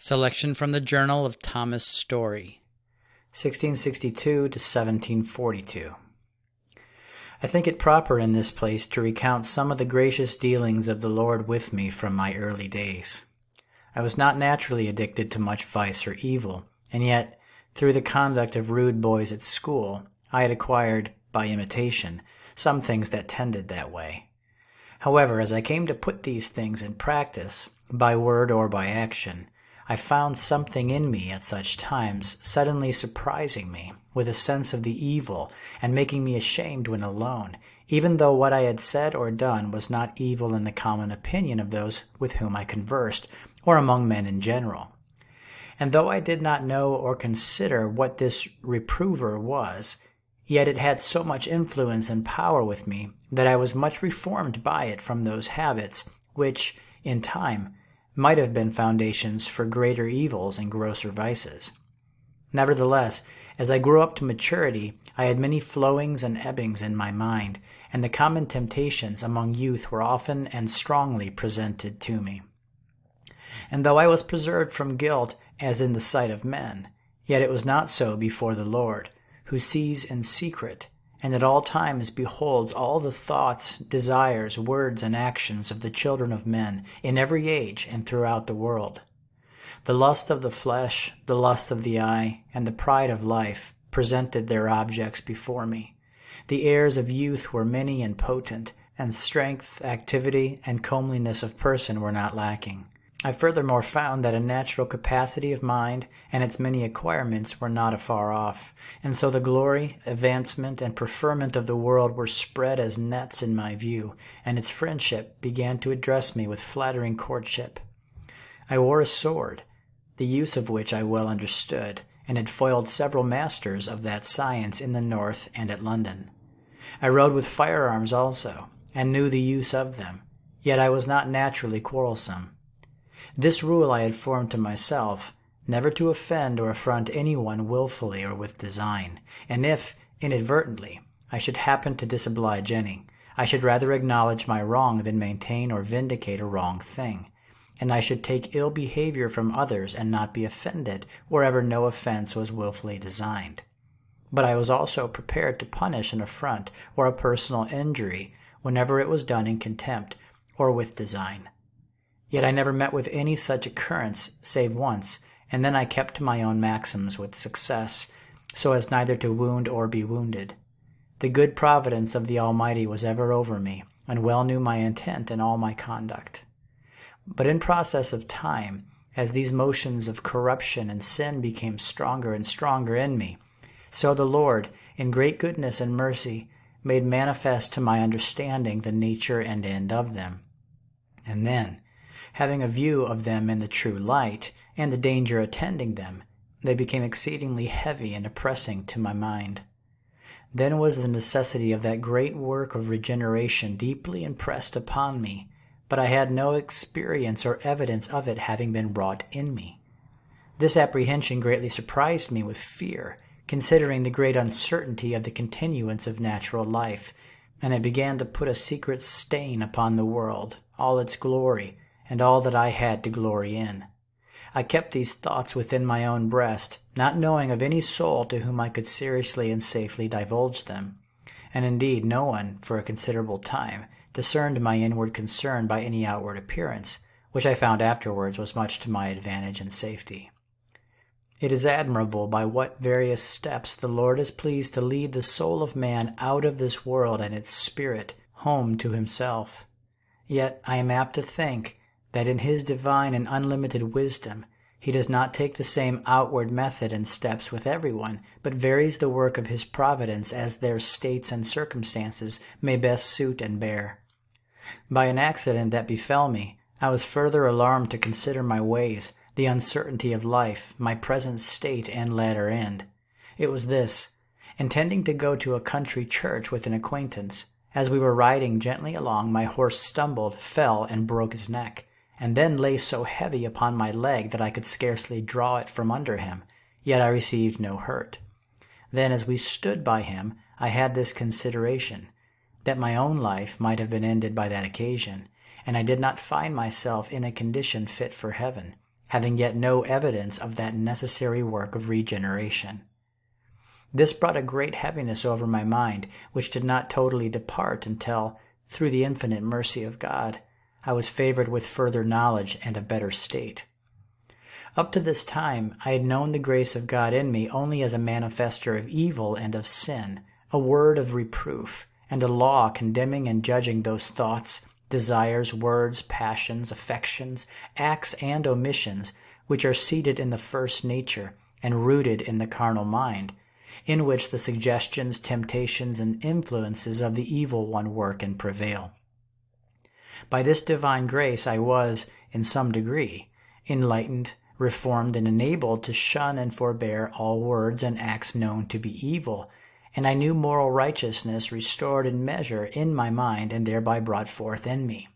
Selection from the Journal of Thomas Story, 1662 to 1742. I think it proper in this place to recount some of the gracious dealings of the Lord with me from my early days. I was not naturally addicted to much vice or evil, and yet, through the conduct of rude boys at school, I had acquired, by imitation, some things that tended that way. However, as I came to put these things in practice, by word or by action, I found something in me at such times suddenly surprising me with a sense of the evil and making me ashamed when alone, even though what I had said or done was not evil in the common opinion of those with whom I conversed, or among men in general. And though I did not know or consider what this reprover was, yet it had so much influence and power with me that I was much reformed by it from those habits which, in time, might have been foundations for greater evils and grosser vices. Nevertheless, as I grew up to maturity, I had many flowings and ebbings in my mind, and the common temptations among youth were often and strongly presented to me. And though I was preserved from guilt as in the sight of men, yet it was not so before the Lord, who sees in secret, and at all times beholds all the thoughts, desires, words, and actions of the children of men in every age and throughout the world. The lust of the flesh, the lust of the eye, and the pride of life presented their objects before me. The airs of youth were many and potent, and strength, activity, and comeliness of person were not lacking. I furthermore found that a natural capacity of mind and its many acquirements were not afar off, and so the glory, advancement, and preferment of the world were spread as nets in my view, and its friendship began to address me with flattering courtship. I wore a sword, the use of which I well understood, and had foiled several masters of that science in the north and at London. I rode with firearms also, and knew the use of them, yet I was not naturally quarrelsome. This rule I had formed to myself, never to offend or affront anyone willfully or with design, and if, inadvertently, I should happen to disoblige any, I should rather acknowledge my wrong than maintain or vindicate a wrong thing, and I should take ill behavior from others and not be offended wherever no offense was willfully designed. But I was also prepared to punish an affront or a personal injury whenever it was done in contempt or with design. Yet I never met with any such occurrence save once, and then I kept to my own maxims with success, so as neither to wound or be wounded. The good providence of the Almighty was ever over me, and well knew my intent in all my conduct. But in process of time, as these motions of corruption and sin became stronger and stronger in me, so the Lord, in great goodness and mercy, made manifest to my understanding the nature and end of them. And then, having a view of them in the true light, and the danger attending them, they became exceedingly heavy and oppressing to my mind. Then was the necessity of that great work of regeneration deeply impressed upon me, but I had no experience or evidence of it having been wrought in me. This apprehension greatly surprised me with fear, considering the great uncertainty of the continuance of natural life, and it began to put a secret stain upon the world, all its glory, and all that I had to glory in. I kept these thoughts within my own breast, not knowing of any soul to whom I could seriously and safely divulge them, and indeed no one, for a considerable time, discerned my inward concern by any outward appearance, which I found afterwards was much to my advantage and safety. It is admirable by what various steps the Lord is pleased to lead the soul of man out of this world and its spirit home to himself. Yet I am apt to think that in his divine and unlimited wisdom he does not take the same outward method and steps with everyone, but varies the work of his providence as their states and circumstances may best suit and bear. By an accident that befell me, I was further alarmed to consider my ways, the uncertainty of life, my present state and latter end. It was this: intending to go to a country church with an acquaintance, as we were riding gently along, my horse stumbled, fell, and broke his neck, and then lay so heavy upon my leg that I could scarcely draw it from under him, yet I received no hurt. Then, as we stood by him, I had this consideration, that my own life might have been ended by that occasion, and I did not find myself in a condition fit for heaven, having yet no evidence of that necessary work of regeneration. This brought a great heaviness over my mind, which did not totally depart until, through the infinite mercy of God, I was favored with further knowledge and a better state. Up to this time, I had known the grace of God in me only as a manifester of evil and of sin, a word of reproof, and a law condemning and judging those thoughts, desires, words, passions, affections, acts, and omissions, which are seated in the first nature and rooted in the carnal mind, in which the suggestions, temptations, and influences of the evil one work and prevail. By this divine grace I was, in some degree, enlightened, reformed, and enabled to shun and forbear all words and acts known to be evil, and I knew moral righteousness restored in measure in my mind and thereby brought forth in me.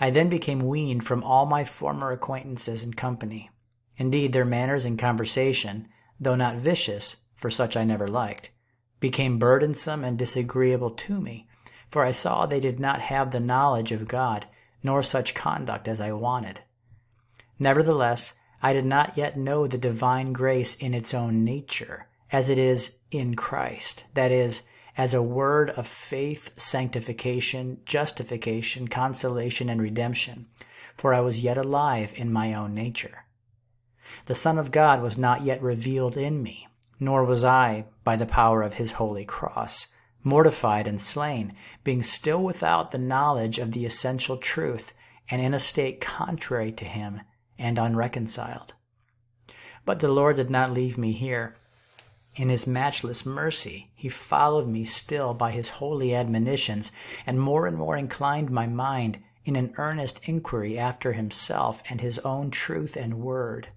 I then became weaned from all my former acquaintances and company. Indeed, their manners and conversation, though not vicious, for such I never liked, became burdensome and disagreeable to me, for I saw they did not have the knowledge of God, nor such conduct as I wanted. Nevertheless, I did not yet know the divine grace in its own nature, as it is in Christ, that is, as a word of faith, sanctification, justification, consolation, and redemption, for I was yet alive in my own nature. The Son of God was not yet revealed in me, nor was I, by the power of his holy cross, mortified and slain, being still without the knowledge of the essential truth, and in a state contrary to him, and unreconciled. But the Lord did not leave me here. In his matchless mercy, he followed me still by his holy admonitions, and more inclined my mind in an earnest inquiry after himself and his own truth and word.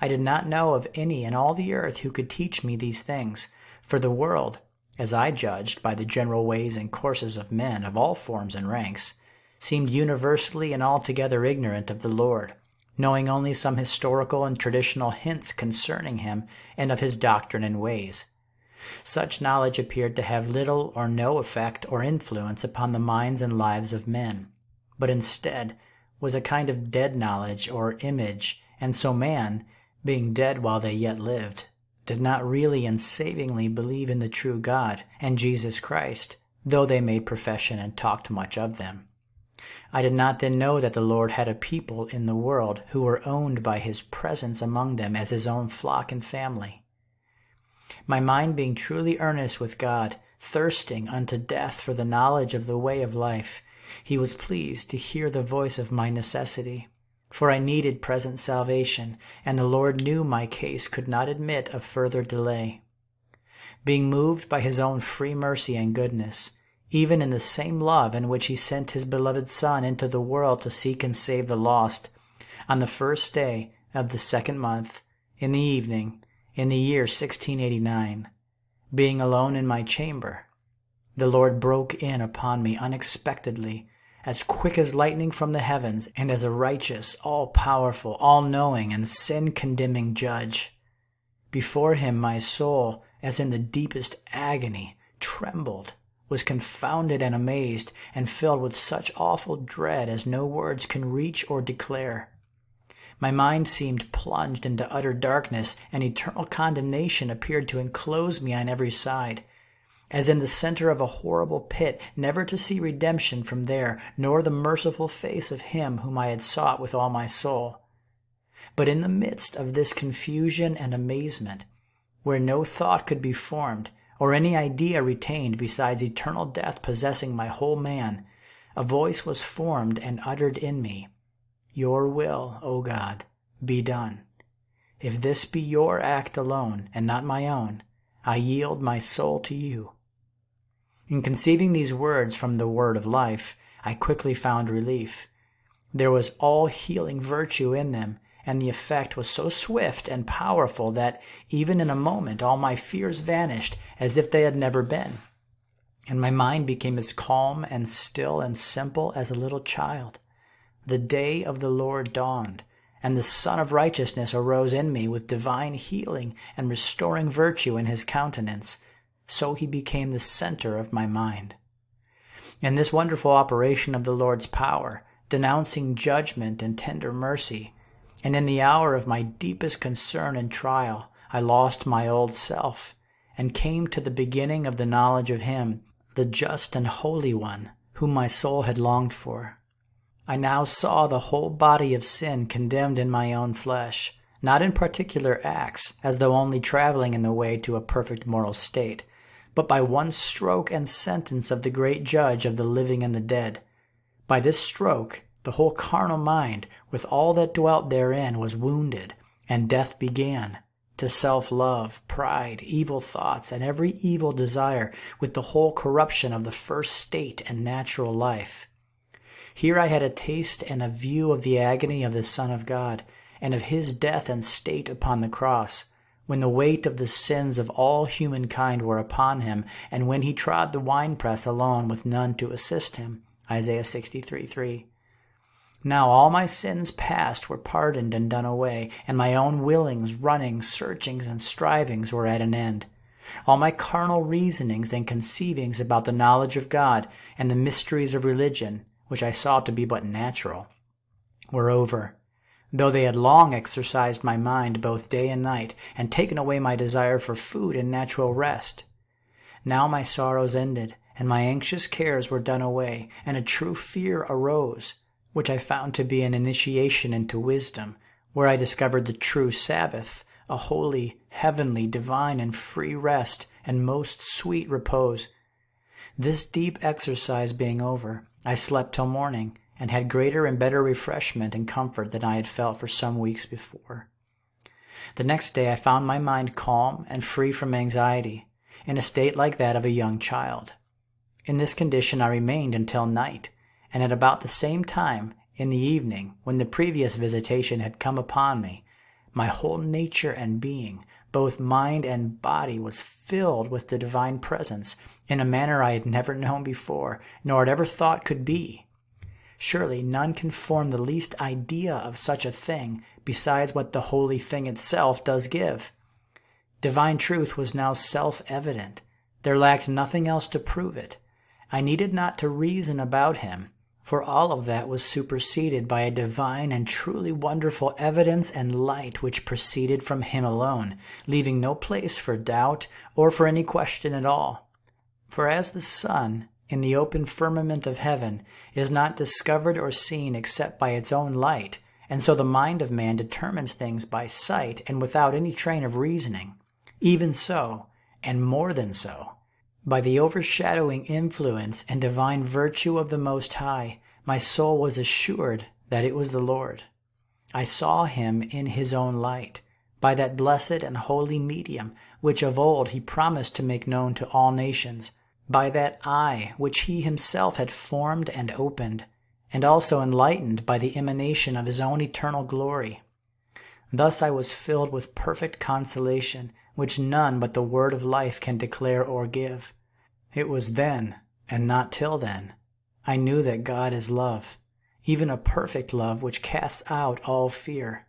I did not know of any in all the earth who could teach me these things, for the world, as I judged by the general ways and courses of men of all forms and ranks, seemed universally and altogether ignorant of the Lord, knowing only some historical and traditional hints concerning him and of his doctrine and ways. Such knowledge appeared to have little or no effect or influence upon the minds and lives of men, but instead was a kind of dead knowledge or image, and so man, being dead while they yet lived, did not really and savingly believe in the true God and Jesus Christ, though they made profession and talked much of them. I did not then know that the Lord had a people in the world who were owned by his presence among them as his own flock and family. My mind being truly earnest with God, thirsting unto death for the knowledge of the way of life, he was pleased to hear the voice of my necessity. For I needed present salvation, and the Lord knew my case could not admit of further delay. Being moved by his own free mercy and goodness, even in the same love in which he sent his beloved Son into the world to seek and save the lost, on the first day of the second month, in the evening, in the year 1689, being alone in my chamber, the Lord broke in upon me unexpectedly, as quick as lightning from the heavens, and as a righteous, all-powerful, all-knowing, and sin-condemning judge. Before him my soul, as in the deepest agony, trembled, was confounded and amazed, and filled with such awful dread as no words can reach or declare. My mind seemed plunged into utter darkness, and eternal condemnation appeared to enclose me on every side, as in the center of a horrible pit, never to see redemption from there, nor the merciful face of him whom I had sought with all my soul. But in the midst of this confusion and amazement, where no thought could be formed, or any idea retained besides eternal death possessing my whole man, a voice was formed and uttered in me, "Your will, O God, be done. If this be your act alone, and not my own, I yield my soul to you." In conceiving these words from the word of life, I quickly found relief. There was all healing virtue in them, and the effect was so swift and powerful that, even in a moment, all my fears vanished as if they had never been, and my mind became as calm and still and simple as a little child. The day of the Lord dawned, and the Sun of Righteousness arose in me with divine healing and restoring virtue in his countenance, so he became the center of my mind. In this wonderful operation of the Lord's power, denouncing judgment and tender mercy, and in the hour of my deepest concern and trial I lost my old self, and came to the beginning of the knowledge of him, the just and holy one, whom my soul had longed for. I now saw the whole body of sin condemned in my own flesh, not in particular acts, as though only traveling in the way to a perfect moral state, but by one stroke and sentence of the great Judge of the living and the dead. By this stroke the whole carnal mind, with all that dwelt therein, was wounded, and death began, to self-love, pride, evil thoughts, and every evil desire, with the whole corruption of the first state and natural life. Here I had a taste and a view of the agony of the Son of God, and of his death and state upon the cross, when the weight of the sins of all humankind were upon him, and when he trod the winepress alone with none to assist him. Isaiah 63:3. Now all my sins past were pardoned and done away, and my own willings, runnings, searchings, and strivings were at an end. All my carnal reasonings and conceivings about the knowledge of God and the mysteries of religion, which I saw to be but natural, were over, though they had long exercised my mind both day and night, and taken away my desire for food and natural rest. Now my sorrows ended, and my anxious cares were done away, and a true fear arose, which I found to be an initiation into wisdom, where I discovered the true Sabbath, a holy, heavenly, divine, and free rest, and most sweet repose. This deep exercise being over, I slept till morning, and had greater and better refreshment and comfort than I had felt for some weeks before. The next day I found my mind calm and free from anxiety, in a state like that of a young child. In this condition I remained until night, and at about the same time, in the evening, when the previous visitation had come upon me, my whole nature and being, both mind and body, was filled with the divine presence in a manner I had never known before, nor had ever thought could be. Surely none can form the least idea of such a thing, besides what the holy thing itself does give. Divine truth was now self-evident. There lacked nothing else to prove it. I needed not to reason about him, for all of that was superseded by a divine and truly wonderful evidence and light which proceeded from him alone, leaving no place for doubt or for any question at all. For as the sun, in the open firmament of heaven, is not discovered or seen except by its own light, and so the mind of man determines things by sight and without any train of reasoning, even so, and more than so, by the overshadowing influence and divine virtue of the Most High, my soul was assured that it was the Lord. I saw him in his own light, by that blessed and holy medium which of old he promised to make known to all nations, by that eye which he himself had formed and opened, and also enlightened by the emanation of his own eternal glory. Thus I was filled with perfect consolation, which none but the word of life can declare or give. It was then, and not till then, I knew that God is love, even a perfect love which casts out all fear.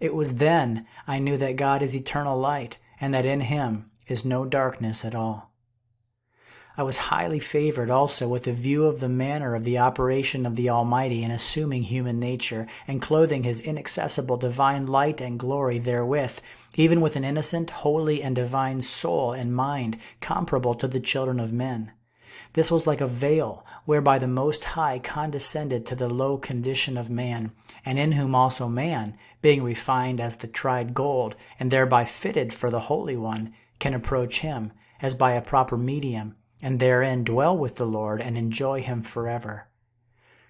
It was then I knew that God is eternal light, and that in him is no darkness at all. I was highly favored also with a view of the manner of the operation of the Almighty in assuming human nature, and clothing his inaccessible divine light and glory therewith, even with an innocent, holy, and divine soul and mind comparable to the children of men. This was like a veil, whereby the Most High condescended to the low condition of man, and in whom also man, being refined as the tried gold, and thereby fitted for the Holy One, can approach him, as by a proper medium, and therein dwell with the Lord and enjoy him forever.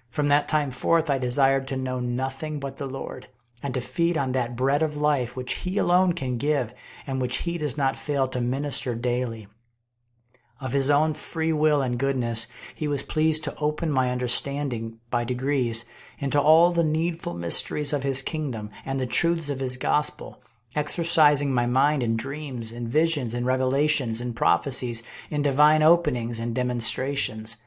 From that time forth I desired to know nothing but the Lord, and to feed on that bread of life which he alone can give, and which he does not fail to minister daily. Of his own free will and goodness, he was pleased to open my understanding by degrees into all the needful mysteries of his kingdom and the truths of his gospel, exercising my mind in dreams, in visions, in revelations, in prophecies, in divine openings and demonstrations.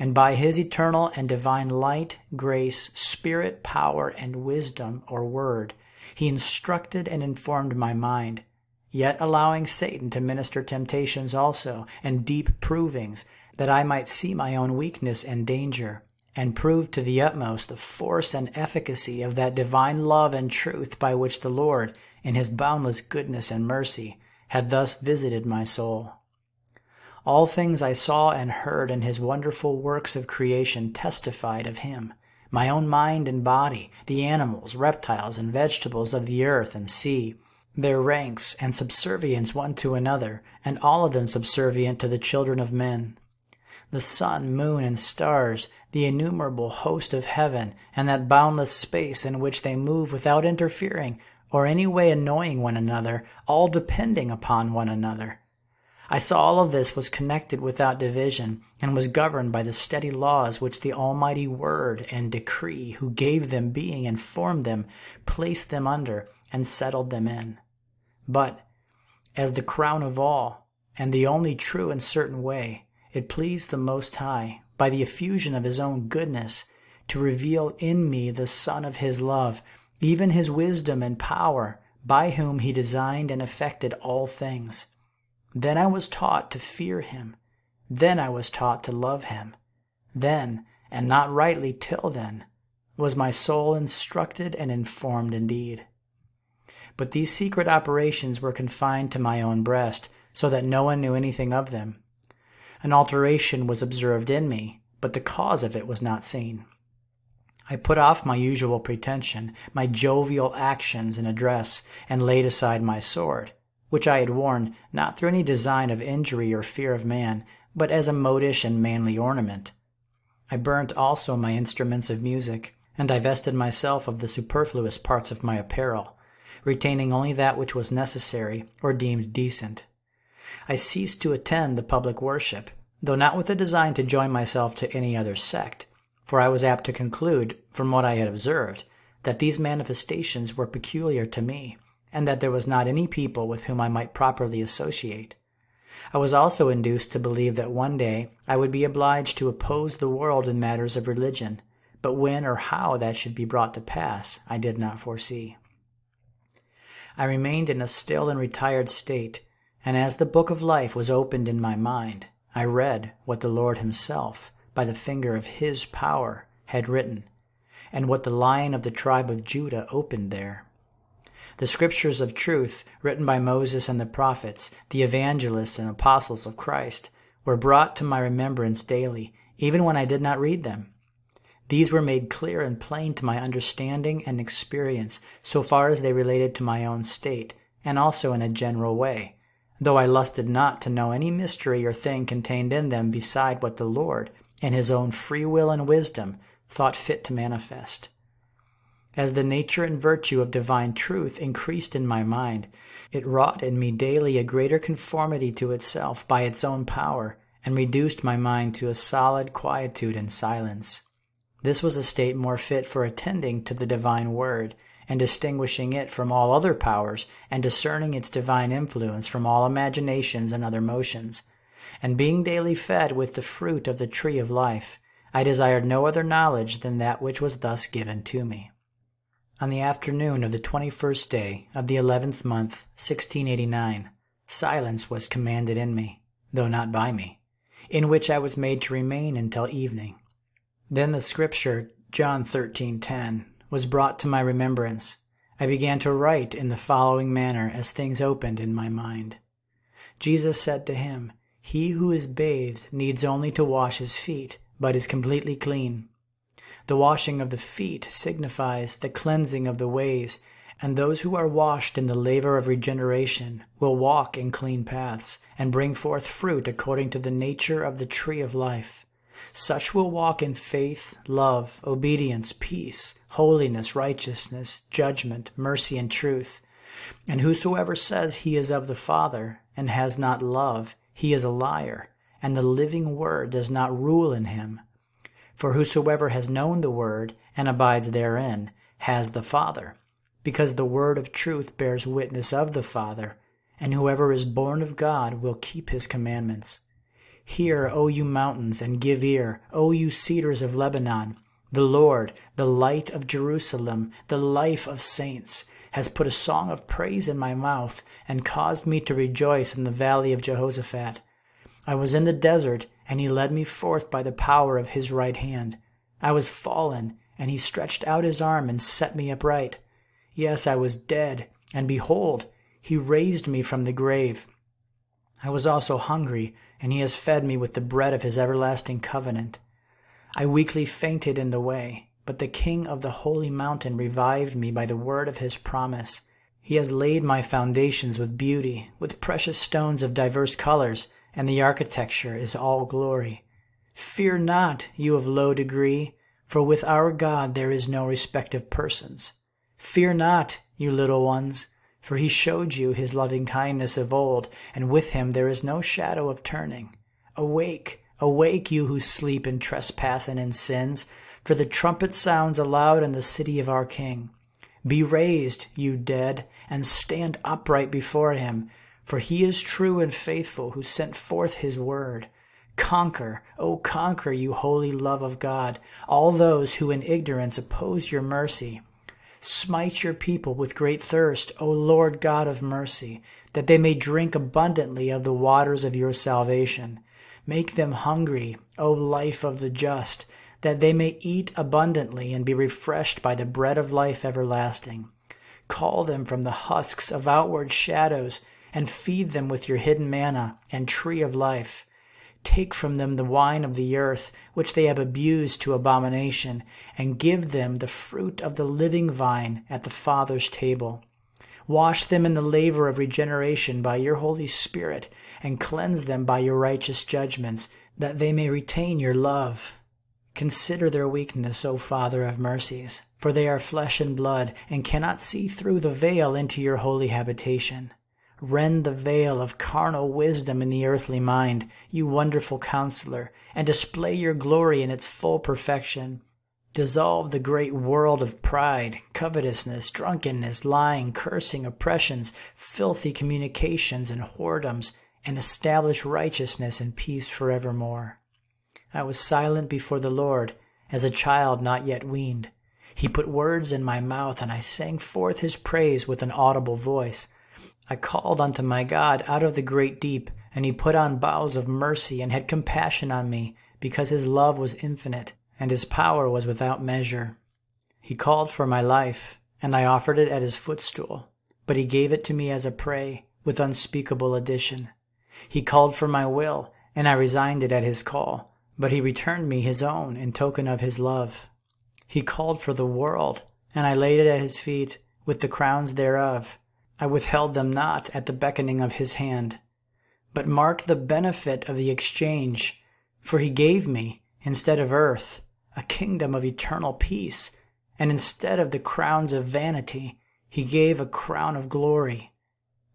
And by his eternal and divine light, grace, spirit, power, and wisdom, or word, he instructed and informed my mind, yet allowing Satan to minister temptations also, and deep provings, that I might see my own weakness and danger, and prove to the utmost the force and efficacy of that divine love and truth by which the Lord, in his boundless goodness and mercy, had thus visited my soul. All things I saw and heard in his wonderful works of creation testified of him, my own mind and body, the animals, reptiles, and vegetables of the earth and sea, their ranks and subservience one to another, and all of them subservient to the children of men. The sun, moon, and stars, the innumerable host of heaven, and that boundless space in which they move without interfering, or any way annoying one another, all depending upon one another. I saw all of this was connected without division, and was governed by the steady laws which the almighty word and decree, who gave them being and formed them, placed them under, and settled them in. But, as the crown of all, and the only true and certain way, it pleased the Most High, by the effusion of his own goodness, to reveal in me the Son of his love, even his wisdom and power, by whom he designed and effected all things. Then I was taught to fear him. Then I was taught to love him. Then, and not rightly till then, was my soul instructed and informed indeed. But these secret operations were confined to my own breast, so that no one knew anything of them. An alteration was observed in me, but the cause of it was not seen. I put off my usual pretension, my jovial actions and address, and laid aside my sword, which I had worn, not through any design of injury or fear of man, but as a modish and manly ornament. I burnt also my instruments of music, and divested myself of the superfluous parts of my apparel, retaining only that which was necessary or deemed decent. I ceased to attend the public worship, though not with a design to join myself to any other sect, for I was apt to conclude, from what I had observed, that these manifestations were peculiar to me, and that there was not any people with whom I might properly associate. I was also induced to believe that one day I would be obliged to oppose the world in matters of religion, but when or how that should be brought to pass I did not foresee. I remained in a still and retired state, and as the book of life was opened in my mind, I read what the Lord himself, by the finger of his power, had written, and what the Lion of the tribe of Judah opened there. The scriptures of truth, written by Moses and the prophets, the evangelists and apostles of Christ, were brought to my remembrance daily, even when I did not read them. These were made clear and plain to my understanding and experience, so far as they related to my own state, and also in a general way, though I lusted not to know any mystery or thing contained in them beside what the Lord, in his own free will and wisdom, thought fit to manifest. As the nature and virtue of divine truth increased in my mind, it wrought in me daily a greater conformity to itself by its own power, and reduced my mind to a solid quietude and silence. This was a state more fit for attending to the divine word, and distinguishing it from all other powers, and discerning its divine influence from all imaginations and other motions. And being daily fed with the fruit of the tree of life, I desired no other knowledge than that which was thus given to me. On the afternoon of the 21st day of the 11th month, 1689, silence was commanded in me, though not by me, in which I was made to remain until evening. Then the scripture, John 13:10, was brought to my remembrance. I began to write in the following manner as things opened in my mind. Jesus said to him, "He who is bathed needs only to wash his feet, but is completely clean." The washing of the feet signifies the cleansing of the ways, and those who are washed in the laver of regeneration will walk in clean paths, and bring forth fruit according to the nature of the tree of life. Such will walk in faith, love, obedience, peace, holiness, righteousness, judgment, mercy, and truth. And whosoever says he is of the Father, and has not love, he is a liar, and the living word does not rule in him. For whosoever has known the word, and abides therein, has the Father, because the word of truth bears witness of the Father, and whoever is born of God will keep his commandments. Hear, O you mountains, and give ear, O you cedars of Lebanon. The Lord, the light of Jerusalem, the life of saints, has put a song of praise in my mouth, and caused me to rejoice in the valley of Jehoshaphat. I was in the desert, and he led me forth by the power of his right hand. I was fallen, and he stretched out his arm and set me upright. Yes, I was dead, and behold, he raised me from the grave. I was also hungry, and he has fed me with the bread of his everlasting covenant. I weakly fainted in the way, but the King of the holy mountain revived me by the word of his promise. He has laid my foundations with beauty, with precious stones of diverse colors, and the architecture is all glory. Fear not, you of low degree, for with our God there is no respect of persons. Fear not, you little ones, for he showed you his loving kindness of old, and with him there is no shadow of turning. Awake, awake, you who sleep in trespass and in sins, for the trumpet sounds aloud in the city of our King. Be raised, you dead, and stand upright before him, for he is true and faithful who sent forth his word. Conquer, O conquer, you holy love of God, all those who in ignorance oppose your mercy. Smite your people with great thirst, O Lord God of mercy, that they may drink abundantly of the waters of your salvation. Make them hungry, O life of the just, that they may eat abundantly and be refreshed by the bread of life everlasting. Call them from the husks of outward shadows, and feed them with your hidden manna and tree of life. Take from them the wine of the earth, which they have abused to abomination, and give them the fruit of the living vine at the Father's table. Wash them in the laver of regeneration by your Holy Spirit, and cleanse them by your righteous judgments, that they may retain your love. Consider their weakness, O Father of mercies, for they are flesh and blood, and cannot see through the veil into your holy habitation. Rend the veil of carnal wisdom in the earthly mind, you wonderful counselor, and display your glory in its full perfection. Dissolve the great world of pride, covetousness, drunkenness, lying, cursing, oppressions, filthy communications, and whoredoms, and establish righteousness and peace forevermore. I was silent before the Lord, as a child not yet weaned. He put words in my mouth, and I sang forth his praise with an audible voice. I called unto my God out of the great deep, and he put on bowels of mercy and had compassion on me, because his love was infinite, and his power was without measure. He called for my life, and I offered it at his footstool, but he gave it to me as a prey, with unspeakable addition. He called for my will, and I resigned it at his call, but he returned me his own in token of his love. He called for the world, and I laid it at his feet, with the crowns thereof. I withheld them not at the beckoning of his hand. But mark the benefit of the exchange, for he gave me, instead of earth, a kingdom of eternal peace, and instead of the crowns of vanity, he gave a crown of glory.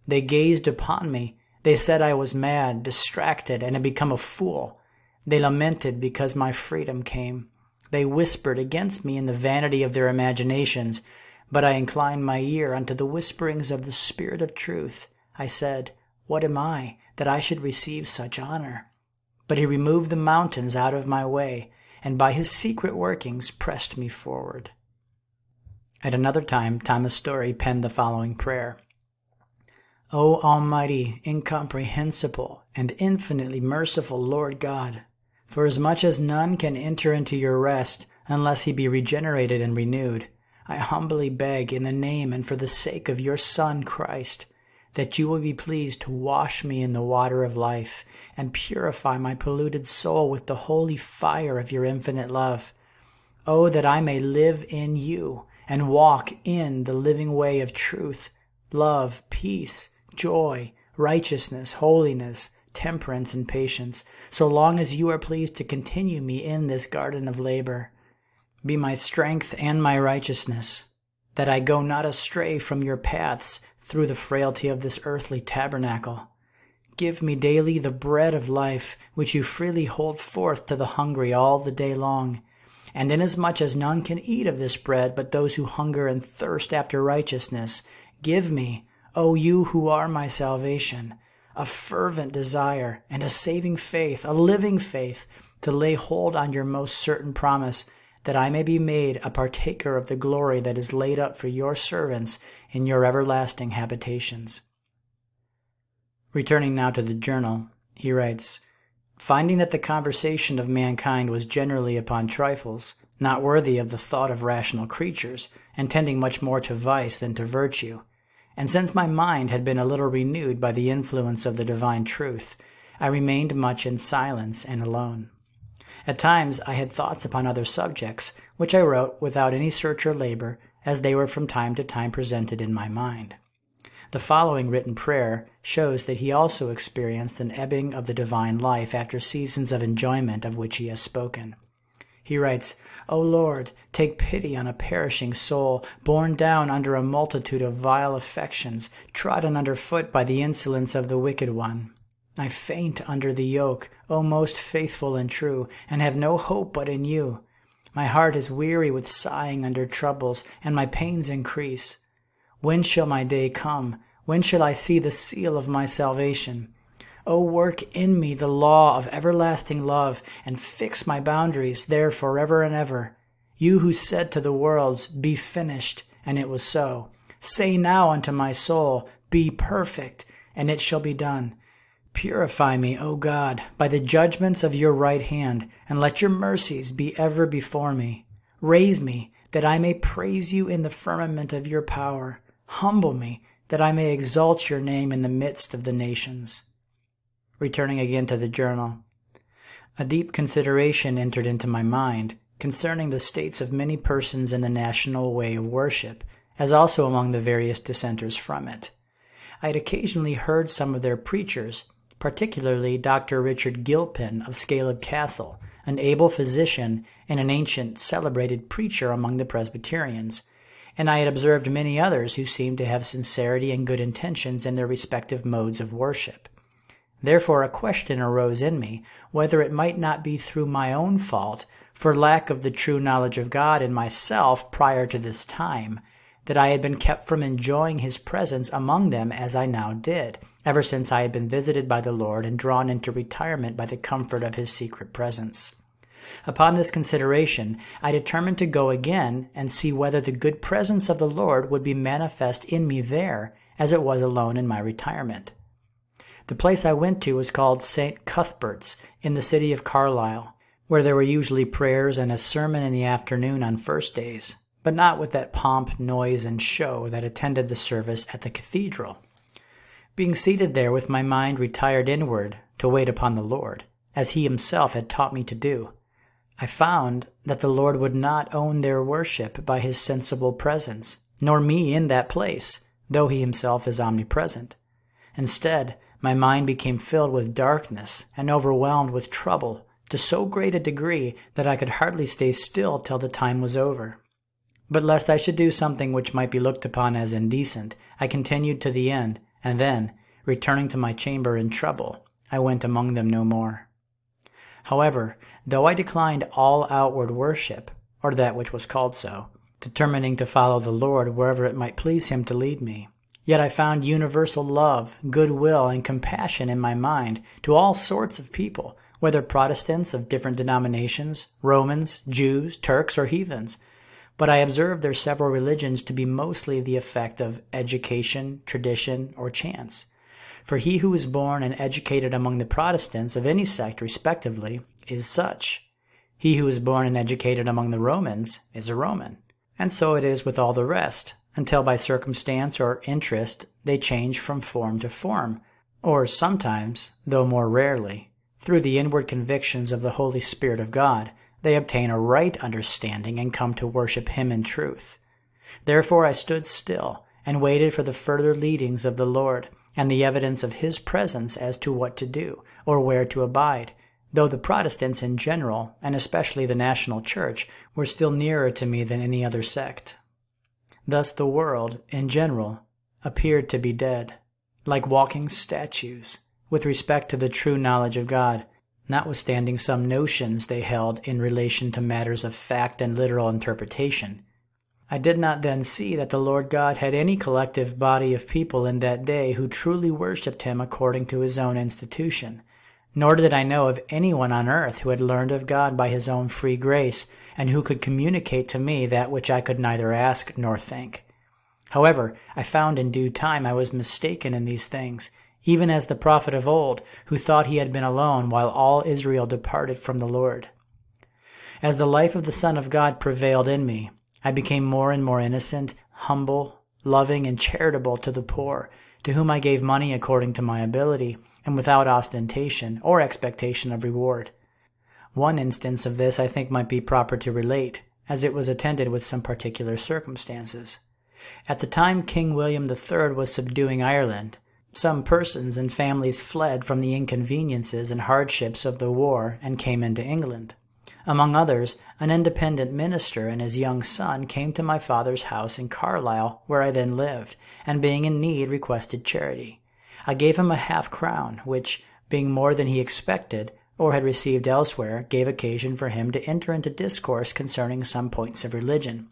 They gazed upon me, they said I was mad, distracted, and had become a fool. They lamented because my freedom came. They whispered against me in the vanity of their imaginations, but I inclined my ear unto the whisperings of the Spirit of truth. I said, What am I, that I should receive such honor? But he removed the mountains out of my way, and by his secret workings pressed me forward. At another time, Thomas Story penned the following prayer. O almighty, incomprehensible, and infinitely merciful Lord God, forasmuch as none can enter into your rest unless he be regenerated and renewed, I humbly beg, in the name and for the sake of your Son Christ, that you will be pleased to wash me in the water of life, and purify my polluted soul with the holy fire of your infinite love. Oh, that I may live in you, and walk in the living way of truth, love, peace, joy, righteousness, holiness, temperance, and patience, so long as you are pleased to continue me in this garden of labor. Be my strength and my righteousness, that I go not astray from your paths through the frailty of this earthly tabernacle. Give me daily the bread of life, which you freely hold forth to the hungry all the day long. And inasmuch as none can eat of this bread but those who hunger and thirst after righteousness, give me, O you who are my salvation, a fervent desire and a saving faith, a living faith, to lay hold on your most certain promise, that I may be made a partaker of the glory that is laid up for your servants in your everlasting habitations. Returning now to the journal, he writes, Finding that the conversation of mankind was generally upon trifles, not worthy of the thought of rational creatures, and tending much more to vice than to virtue, and since my mind had been a little renewed by the influence of the divine truth, I remained much in silence and alone. At times I had thoughts upon other subjects, which I wrote without any search or labor, as they were from time to time presented in my mind. The following written prayer shows that he also experienced an ebbing of the divine life after seasons of enjoyment of which he has spoken. He writes, "O Lord, take pity on a perishing soul, borne down under a multitude of vile affections, trodden underfoot by the insolence of the wicked one. I faint under the yoke, O most faithful and true, and have no hope but in you. My heart is weary with sighing under troubles, and my pains increase. When shall my day come? When shall I see the seal of my salvation? O work in me the law of everlasting love, and fix my boundaries there forever and ever. You who said to the worlds, Be finished, and it was so. Say now unto my soul, Be perfect, and it shall be done. Purify me, O God, by the judgments of your right hand, and let your mercies be ever before me. Raise me, that I may praise you in the firmament of your power. Humble me, that I may exalt your name in the midst of the nations." Returning again to the journal, a deep consideration entered into my mind concerning the states of many persons in the national way of worship, as also among the various dissenters from it. I had occasionally heard some of their preachers, particularly Dr. Richard Gilpin of Scaleby Castle, an able physician and an ancient celebrated preacher among the Presbyterians, and I had observed many others who seemed to have sincerity and good intentions in their respective modes of worship. Therefore a question arose in me whether it might not be through my own fault, for lack of the true knowledge of God in myself prior to this time, that I had been kept from enjoying his presence among them as I now did, ever since I had been visited by the Lord and drawn into retirement by the comfort of his secret presence. Upon this consideration, I determined to go again and see whether the good presence of the Lord would be manifest in me there, as it was alone in my retirement. The place I went to was called Saint Cuthbert's, in the city of Carlisle, where there were usually prayers and a sermon in the afternoon on first days, but not with that pomp, noise, and show that attended the service at the cathedral. Being seated there with my mind retired inward to wait upon the Lord, as he himself had taught me to do, I found that the Lord would not own their worship by his sensible presence, nor me in that place, though he himself is omnipresent. Instead, my mind became filled with darkness and overwhelmed with trouble to so great a degree that I could hardly stay still till the time was over. But lest I should do something which might be looked upon as indecent, I continued to the end, and then, returning to my chamber in trouble, I went among them no more. However, though I declined all outward worship, or that which was called so, determining to follow the Lord wherever it might please him to lead me, yet I found universal love, goodwill, and compassion in my mind to all sorts of people, whether Protestants of different denominations, Romans, Jews, Turks, or heathens. But I observed their several religions to be mostly the effect of education, tradition, or chance. For he who is born and educated among the Protestants of any sect respectively is such. He who is born and educated among the Romans is a Roman. And so it is with all the rest, until by circumstance or interest they change from form to form, or sometimes, though more rarely, through the inward convictions of the Holy Spirit of God, they obtain a right understanding and come to worship him in truth. Therefore I stood still and waited for the further leadings of the Lord and the evidence of his presence as to what to do, or where to abide, though the Protestants in general, and especially the National Church, were still nearer to me than any other sect. Thus the world, in general, appeared to be dead, like walking statues, with respect to the true knowledge of God, notwithstanding some notions they held in relation to matters of fact and literal interpretation. I did not then see that the Lord God had any collective body of people in that day who truly worshipped him according to his own institution, nor did I know of anyone on earth who had learned of God by his own free grace, and who could communicate to me that which I could neither ask nor think. However, I found in due time I was mistaken in these things, even as the prophet of old, who thought he had been alone while all Israel departed from the Lord. As the life of the Son of God prevailed in me, I became more and more innocent, humble, loving, and charitable to the poor, to whom I gave money according to my ability, and without ostentation or expectation of reward. One instance of this I think might be proper to relate, as it was attended with some particular circumstances. At the time King William III was subduing Ireland, some persons and families fled from the inconveniences and hardships of the war and came into England. Among others, an independent minister and his young son came to my father's house in Carlisle, where I then lived, and being in need requested charity. I gave him a half-crown, which, being more than he expected, or had received elsewhere, gave occasion for him to enter into discourse concerning some points of religion.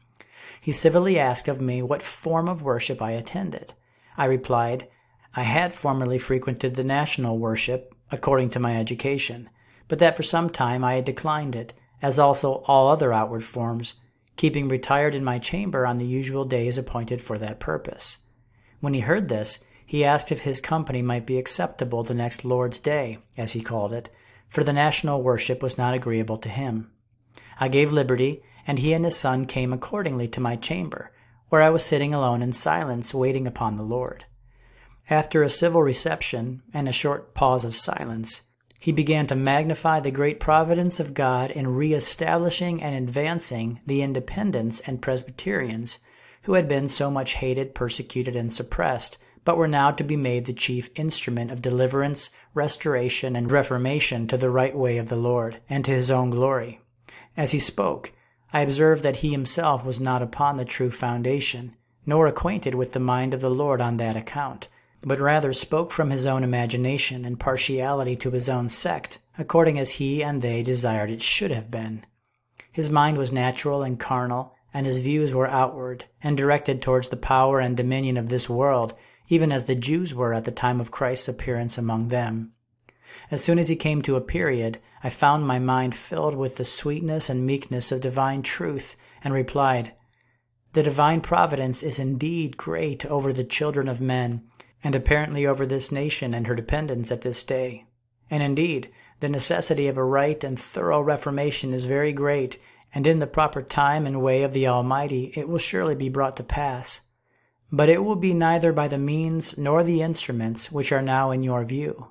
He civilly asked of me what form of worship I attended. I replied, I had formerly frequented the national worship, according to my education, but that for some time I had declined it, as also all other outward forms, keeping retired in my chamber on the usual days appointed for that purpose. When he heard this, he asked if his company might be acceptable the next Lord's Day, as he called it, for the national worship was not agreeable to him. I gave liberty, and he and his son came accordingly to my chamber, where I was sitting alone in silence, waiting upon the Lord. After a civil reception and a short pause of silence, he began to magnify the great providence of God in re-establishing and advancing the independents and Presbyterians, who had been so much hated, persecuted, and suppressed, but were now to be made the chief instrument of deliverance, restoration, and reformation to the right way of the Lord, and to his own glory. As he spoke, I observed that he himself was not upon the true foundation, nor acquainted with the mind of the Lord on that account, but rather spoke from his own imagination and partiality to his own sect, according as he and they desired it should have been. His mind was natural and carnal, and his views were outward, and directed towards the power and dominion of this world, even as the Jews were at the time of Christ's appearance among them. As soon as he came to a period, I found my mind filled with the sweetness and meekness of divine truth, and replied, The divine providence is indeed great over the children of men, and apparently over this nation and her dependents at this day. And indeed, the necessity of a right and thorough reformation is very great, and in the proper time and way of the Almighty it will surely be brought to pass. But it will be neither by the means nor the instruments which are now in your view.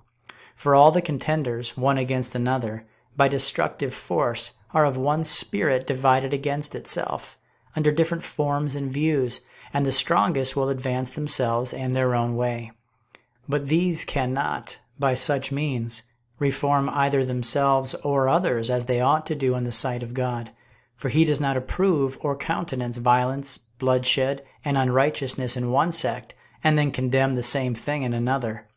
For all the contenders, one against another, by destructive force, are of one spirit divided against itself, under different forms and views, and the strongest will advance themselves and their own way. But these cannot, by such means, reform either themselves or others as they ought to do in the sight of God, for he does not approve or countenance violence, bloodshed, and unrighteousness in one sect, and then condemn the same thing in another.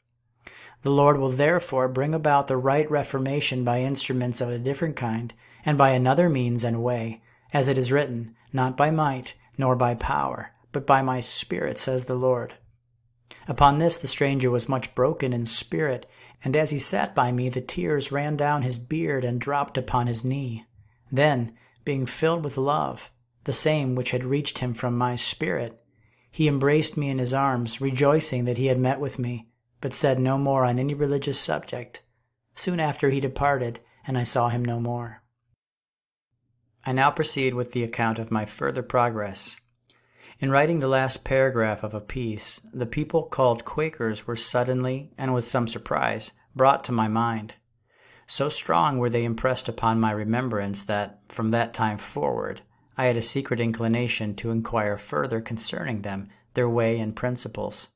The Lord will therefore bring about the right reformation by instruments of a different kind, and by another means and way, as it is written, Not by might, nor by power, but by my Spirit, says the Lord. Upon this the stranger was much broken in spirit, and as he sat by me the tears ran down his beard and dropped upon his knee. Then, being filled with love, the same which had reached him from my Spirit, he embraced me in his arms, rejoicing that he had met with me, but said no more on any religious subject. Soon after he departed, and I saw him no more. I now proceed with the account of my further progress. In writing the last paragraph of a piece, the people called Quakers were suddenly, and with some surprise, brought to my mind. So strong were they impressed upon my remembrance that, from that time forward, I had a secret inclination to inquire further concerning them, their way and principles.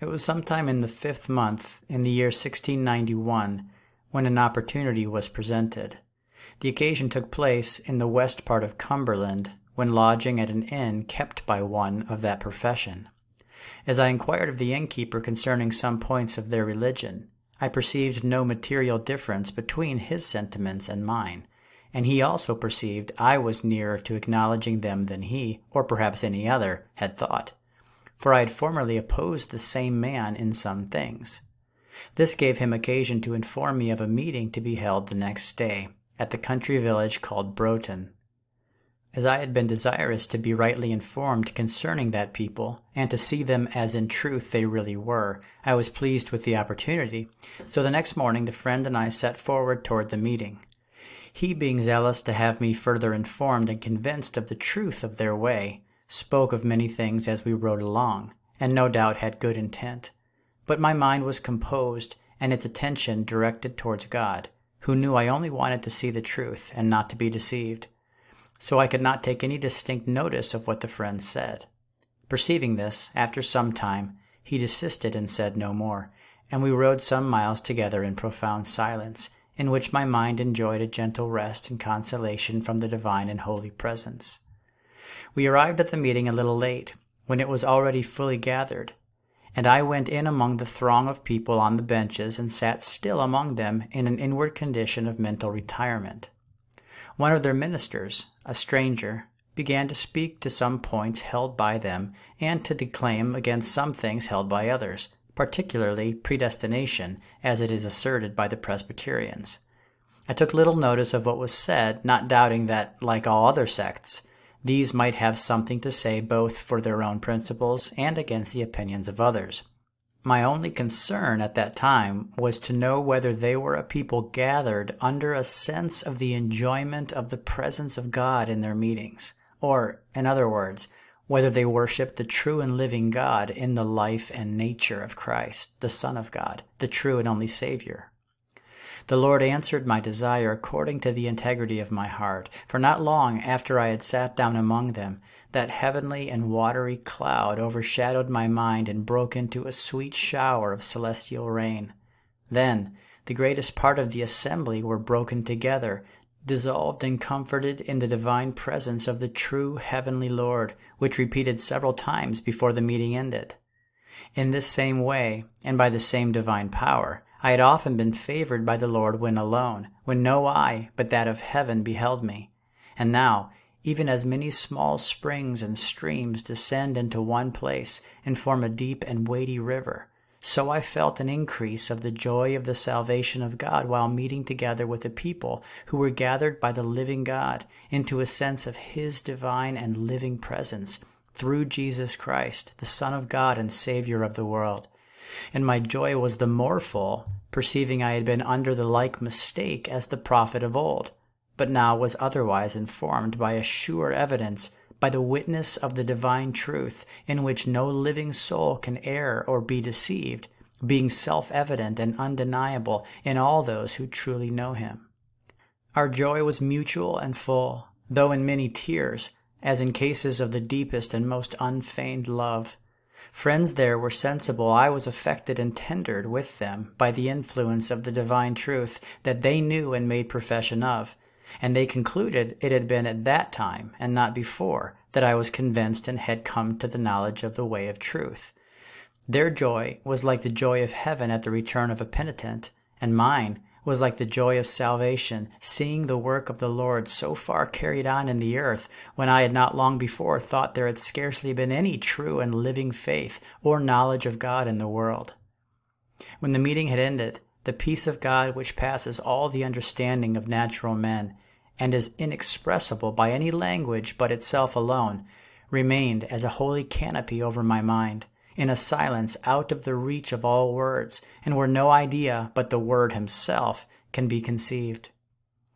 It was sometime in the 5th month, in the year 1691, when an opportunity was presented. The occasion took place in the west part of Cumberland, when lodging at an inn kept by one of that profession. As I inquired of the innkeeper concerning some points of their religion, I perceived no material difference between his sentiments and mine, and he also perceived I was nearer to acknowledging them than he, or perhaps any other, had thought, for I had formerly opposed the same man in some things. This gave him occasion to inform me of a meeting to be held the next day, at the country village called Broughton. as I had been desirous to be rightly informed concerning that people, and to see them as in truth they really were, I was pleased with the opportunity. So the next morning the friend and I set forward toward the meeting, he being zealous to have me further informed and convinced of the truth of their way, spoke of many things as we rode along, and no doubt had good intent. But my mind was composed, and its attention directed towards God, who knew I only wanted to see the truth and not to be deceived. So I could not take any distinct notice of what the friend said. Perceiving this, after some time, he desisted and said no more, and we rode some miles together in profound silence, in which my mind enjoyed a gentle rest and consolation from the divine and holy presence. We arrived at the meeting a little late, when it was already fully gathered, and I went in among the throng of people on the benches and sat still among them in an inward condition of mental retirement. One of their ministers, a stranger, began to speak to some points held by them and to declaim against some things held by others, particularly predestination, as it is asserted by the Presbyterians. I took little notice of what was said, not doubting that, like all other sects, these might have something to say both for their own principles and against the opinions of others. My only concern at that time was to know whether they were a people gathered under a sense of the enjoyment of the presence of God in their meetings, or, in other words, whether they worshiped the true and living God in the life and nature of Christ, the Son of God, the true and only Savior. The Lord answered my desire according to the integrity of my heart, for not long after I had sat down among them, that heavenly and watery cloud overshadowed my mind and broke into a sweet shower of celestial rain. Then the greatest part of the assembly were broken together, dissolved and comforted in the divine presence of the true heavenly Lord, which repeated several times before the meeting ended. In this same way, and by the same divine power, I had often been favored by the Lord when alone, when no eye but that of heaven beheld me. And now, even as many small springs and streams descend into one place and form a deep and weighty river, so I felt an increase of the joy of the salvation of God while meeting together with a people who were gathered by the living God into a sense of His divine and living presence through Jesus Christ, the Son of God and Savior of the world. And my joy was the more full, perceiving I had been under the like mistake as the prophet of old, but now was otherwise informed by a sure evidence, by the witness of the divine truth, in which no living soul can err or be deceived, being self-evident and undeniable in all those who truly know Him. Our joy was mutual and full, though in many tears, as in cases of the deepest and most unfeigned love. Friends there were sensible I was affected and tendered with them by the influence of the divine truth that they knew and made profession of, and they concluded it had been at that time, and not before, that I was convinced and had come to the knowledge of the way of truth. Their joy was like the joy of heaven at the return of a penitent, and mine was like the joy of salvation, seeing the work of the Lord so far carried on in the earth, when I had not long before thought there had scarcely been any true and living faith or knowledge of God in the world. When the meeting had ended, the peace of God, which passes all the understanding of natural men, and is inexpressible by any language but itself alone, remained as a holy canopy over my mind, in a silence out of the reach of all words, and where no idea but the Word Himself can be conceived.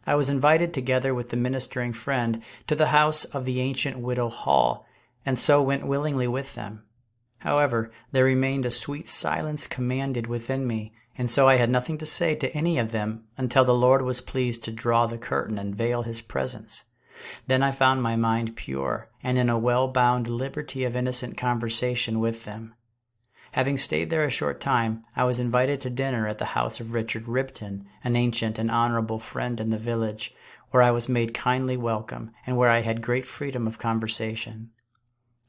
I was invited together with the ministering friend to the house of the ancient widow Hall, and so went willingly with them. However, there remained a sweet silence commanded within me, and so I had nothing to say to any of them until the Lord was pleased to draw the curtain and veil His presence. Then I found my mind pure, and in a well-bound liberty of innocent conversation with them. Having stayed there a short time, I was invited to dinner at the house of Richard Ripton, an ancient and honorable friend in the village, where I was made kindly welcome, and where I had great freedom of conversation.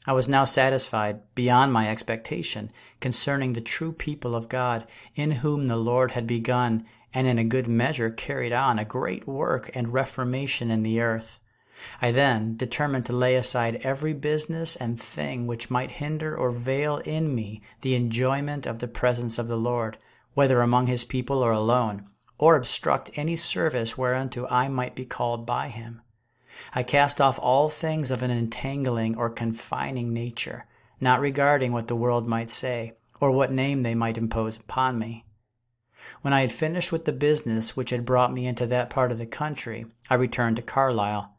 I was now satisfied, beyond my expectation, concerning the true people of God, in whom the Lord had begun, and in a good measure carried on, a great work and reformation in the earth. I then determined to lay aside every business and thing which might hinder or veil in me the enjoyment of the presence of the Lord, whether among His people or alone, or obstruct any service whereunto I might be called by Him. I cast off all things of an entangling or confining nature, not regarding what the world might say, or what name they might impose upon me. When I had finished with the business which had brought me into that part of the country, I returned to Carlisle.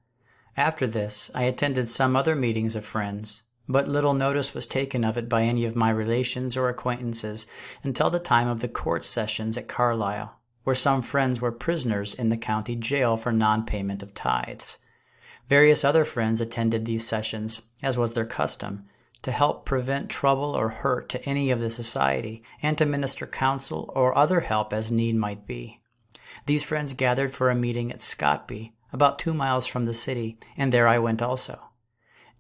After this, I attended some other meetings of friends, but little notice was taken of it by any of my relations or acquaintances until the time of the court sessions at Carlisle, where some friends were prisoners in the county jail for non-payment of tithes. Various other friends attended these sessions, as was their custom, to help prevent trouble or hurt to any of the society, and to minister counsel or other help as need might be. These friends gathered for a meeting at Scotby, about 2 miles from the city, and there I went also.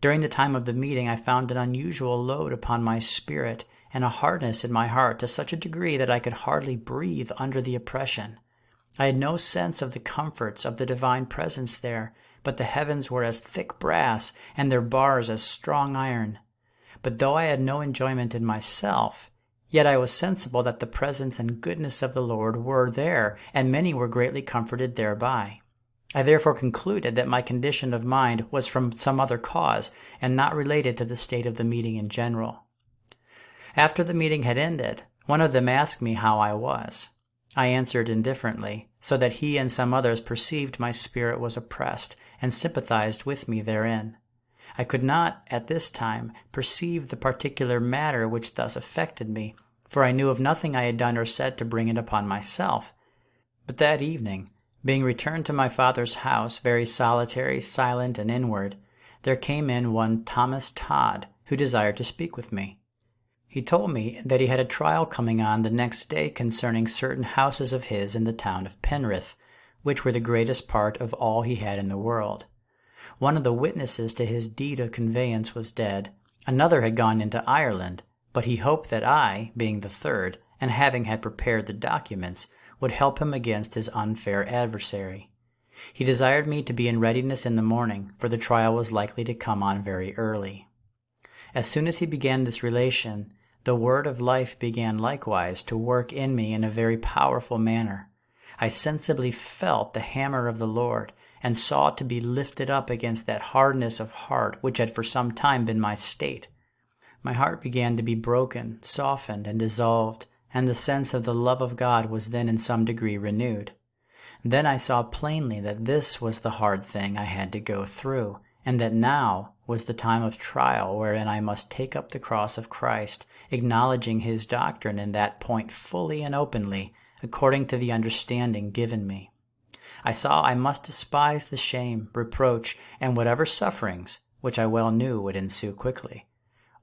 During the time of the meeting I found an unusual load upon my spirit, and a hardness in my heart to such a degree that I could hardly breathe under the oppression. I had no sense of the comforts of the divine presence there, but the heavens were as thick brass, and their bars as strong iron. But though I had no enjoyment in myself, yet I was sensible that the presence and goodness of the Lord were there, and many were greatly comforted thereby. I therefore concluded that my condition of mind was from some other cause, and not related to the state of the meeting in general. After the meeting had ended, one of them asked me how I was. I answered indifferently, so that he and some others perceived my spirit was oppressed, and sympathized with me therein. I could not, at this time, perceive the particular matter which thus affected me, for I knew of nothing I had done or said to bring it upon myself. But that evening, being returned to my father's house, very solitary, silent, and inward, there came in one Thomas Todd, who desired to speak with me. He told me that he had a trial coming on the next day concerning certain houses of his in the town of Penrith, which were the greatest part of all he had in the world. One of the witnesses to his deed of conveyance was dead, another had gone into Ireland, but he hoped that I, being the third, and having had prepared the documents, would help him against his unfair adversary. He desired me to be in readiness in the morning, for the trial was likely to come on very early. As soon as he began this relation, the word of life began likewise to work in me in a very powerful manner. I sensibly felt the hammer of the Lord, and sought to be lifted up against that hardness of heart which had for some time been my state. My heart began to be broken, softened, and dissolved, and the sense of the love of God was then in some degree renewed. Then I saw plainly that this was the hard thing I had to go through, and that now was the time of trial wherein I must take up the cross of Christ, acknowledging his doctrine in that point fully and openly, according to the understanding given me. I saw I must despise the shame, reproach, and whatever sufferings, which I well knew would ensue quickly,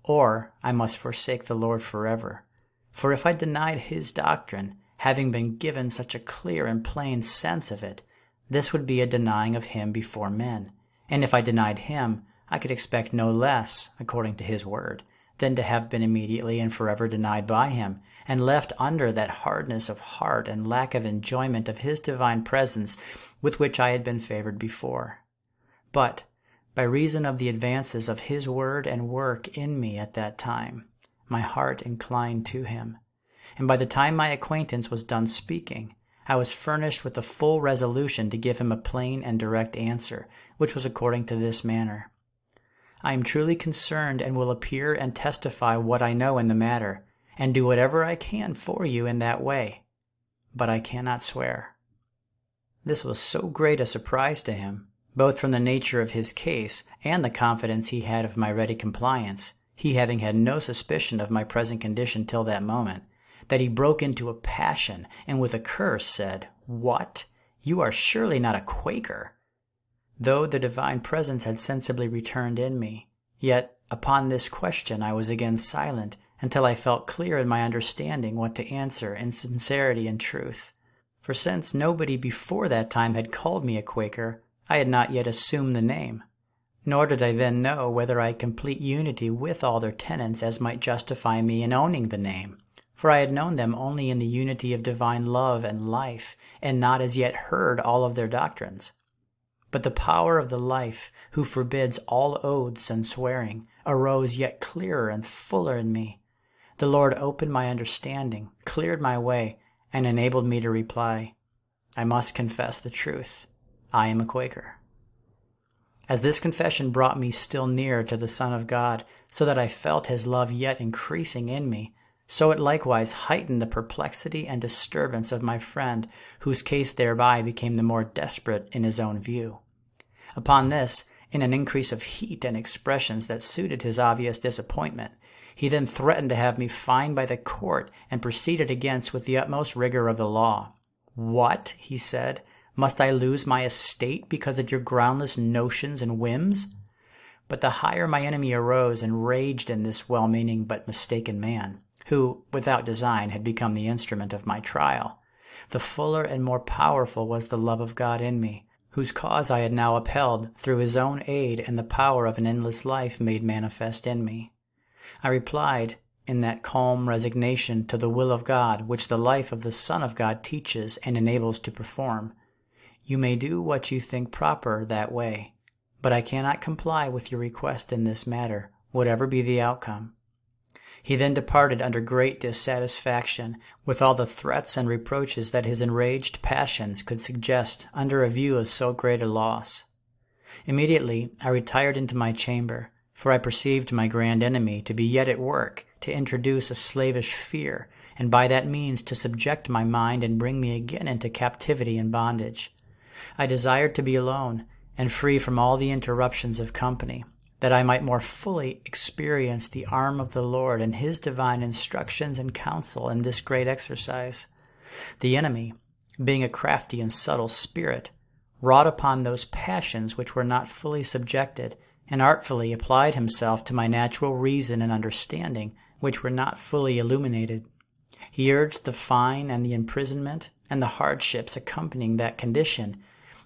or I must forsake the Lord forever. For if I denied his doctrine, having been given such a clear and plain sense of it, this would be a denying of him before men, and if I denied him, I could expect no less, according to his word, than to have been immediately and forever denied by him, and left under that hardness of heart and lack of enjoyment of his divine presence with which I had been favored before. But, by reason of the advances of his word and work in me at that time, my heart inclined to him, and by the time my acquaintance was done speaking, I was furnished with a full resolution to give him a plain and direct answer, which was according to this manner. I am truly concerned and will appear and testify what I know in the matter, and do whatever I can for you in that way, but I cannot swear. This was so great a surprise to him, both from the nature of his case and the confidence he had of my ready compliance, he having had no suspicion of my present condition till that moment, that he broke into a passion, and with a curse said, "What? You are surely not a Quaker!" Though the divine presence had sensibly returned in me, yet upon this question I was again silent, until I felt clear in my understanding what to answer in sincerity and truth. For since nobody before that time had called me a Quaker, I had not yet assumed the name, nor did I then know whether I had complete unity with all their tenets as might justify me in owning the name, for I had known them only in the unity of divine love and life, and not as yet heard all of their doctrines. But the power of the life, who forbids all oaths and swearing, arose yet clearer and fuller in me. The Lord opened my understanding, cleared my way, and enabled me to reply, "I must confess the truth. I am a Quaker." As this confession brought me still nearer to the Son of God, so that I felt his love yet increasing in me, so it likewise heightened the perplexity and disturbance of my friend, whose case thereby became the more desperate in his own view. Upon this, in an increase of heat and expressions that suited his obvious disappointment, he then threatened to have me fined by the court and proceeded against with the utmost rigor of the law. "What," he said, "must I lose my estate because of your groundless notions and whims?" But the higher my enemy arose and raged in this well-meaning but mistaken man, who, without design, had become the instrument of my trial, the fuller and more powerful was the love of God in me, whose cause I had now upheld through his own aid and the power of an endless life made manifest in me. I replied, in that calm resignation to the will of God which the life of the Son of God teaches and enables to perform, "You may do what you think proper that way, but I cannot comply with your request in this matter, whatever be the outcome." He then departed under great dissatisfaction, with all the threats and reproaches that his enraged passions could suggest under a view of so great a loss. Immediately I retired into my chamber, for I perceived my grand enemy to be yet at work to introduce a slavish fear, and by that means to subject my mind and bring me again into captivity and bondage. I desired to be alone, and free from all the interruptions of company, that I might more fully experience the arm of the Lord and his divine instructions and counsel in this great exercise. The enemy, being a crafty and subtle spirit, wrought upon those passions which were not fully subjected, and artfully applied himself to my natural reason and understanding, which were not fully illuminated. He urged the fine and the imprisonment and the hardships accompanying that condition,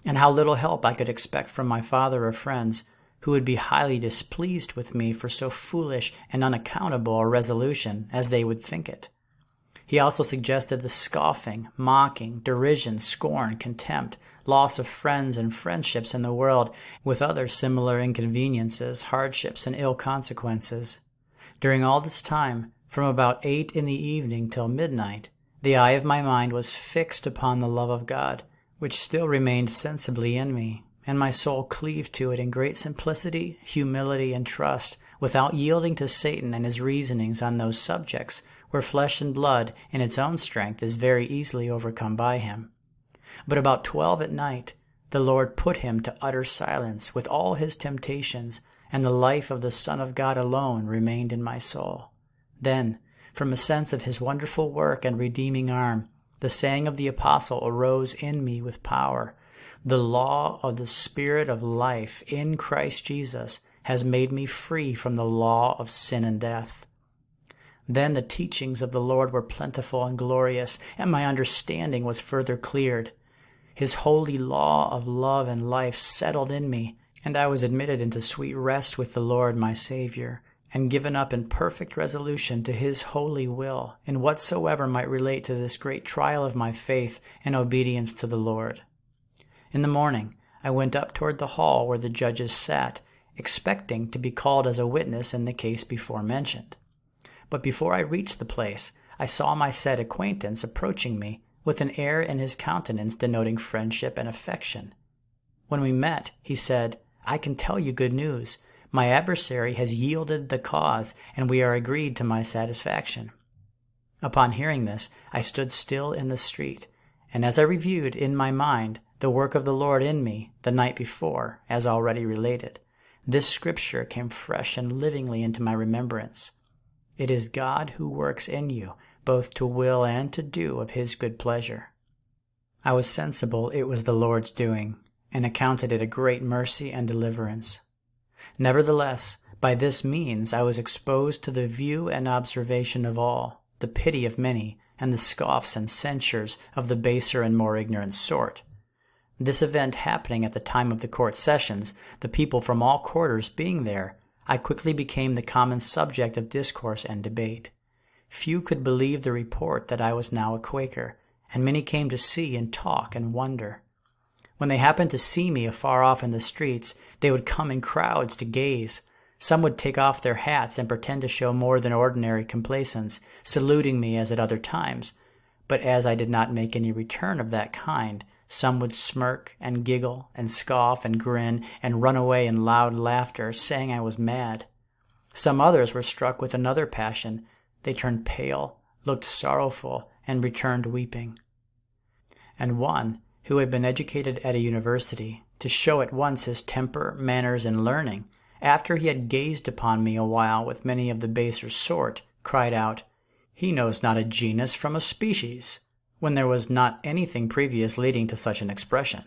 and how little help I could expect from my father or friends, who would be highly displeased with me for so foolish and unaccountable a resolution as they would think it. He also suggested the scoffing, mocking, derision, scorn, contempt, loss of friends and friendships in the world, with other similar inconveniences, hardships, and ill consequences. During all this time, from about 8 in the evening till midnight, the eye of my mind was fixed upon the love of God, which still remained sensibly in me, and my soul cleaved to it in great simplicity, humility, and trust, without yielding to Satan and his reasonings on those subjects, where flesh and blood in its own strength is very easily overcome by him. But about 12 at night, the Lord put him to utter silence with all his temptations, and the life of the Son of God alone remained in my soul. Then, from a sense of his wonderful work and redeeming arm, the saying of the Apostle arose in me with power, "The law of the Spirit of life in Christ Jesus has made me free from the law of sin and death." Then the teachings of the Lord were plentiful and glorious, and my understanding was further cleared. His holy law of love and life settled in me, and I was admitted into sweet rest with the Lord my Saviour, and given up in perfect resolution to his holy will, in whatsoever might relate to this great trial of my faith and obedience to the Lord. In the morning, I went up toward the hall where the judges sat, expecting to be called as a witness in the case before mentioned. But before I reached the place, I saw my said acquaintance approaching me, with an air in his countenance denoting friendship and affection. When we met, he said, "I can tell you good news. My adversary has yielded the cause, and we are agreed to my satisfaction." Upon hearing this, I stood still in the street, and as I reviewed in my mind the work of the Lord in me the night before, as already related, this scripture came fresh and livingly into my remembrance: "It is God who works in you, both to will and to do of his good pleasure." I was sensible it was the Lord's doing, and accounted it a great mercy and deliverance. Nevertheless, by this means I was exposed to the view and observation of all, the pity of many, and the scoffs and censures of the baser and more ignorant sort. This event happening at the time of the court sessions, the people from all quarters being there, I quickly became the common subject of discourse and debate. Few could believe the report that I was now a Quaker, and many came to see and talk and wonder. When they happened to see me afar off in the streets, they would come in crowds to gaze. Some would take off their hats and pretend to show more than ordinary complaisance, saluting me as at other times, but as I did not make any return of that kind, Some would smirk and giggle and scoff and grin and run away in loud laughter, saying I was mad. Some others were struck with another passion. They turned pale, looked sorrowful, and returned weeping. And one, who had been educated at a university, to show at once his temper, manners, and learning, after he had gazed upon me a while with many of the baser sort, cried out, "He knows not a genus from a species," when there was not anything previous leading to such an expression.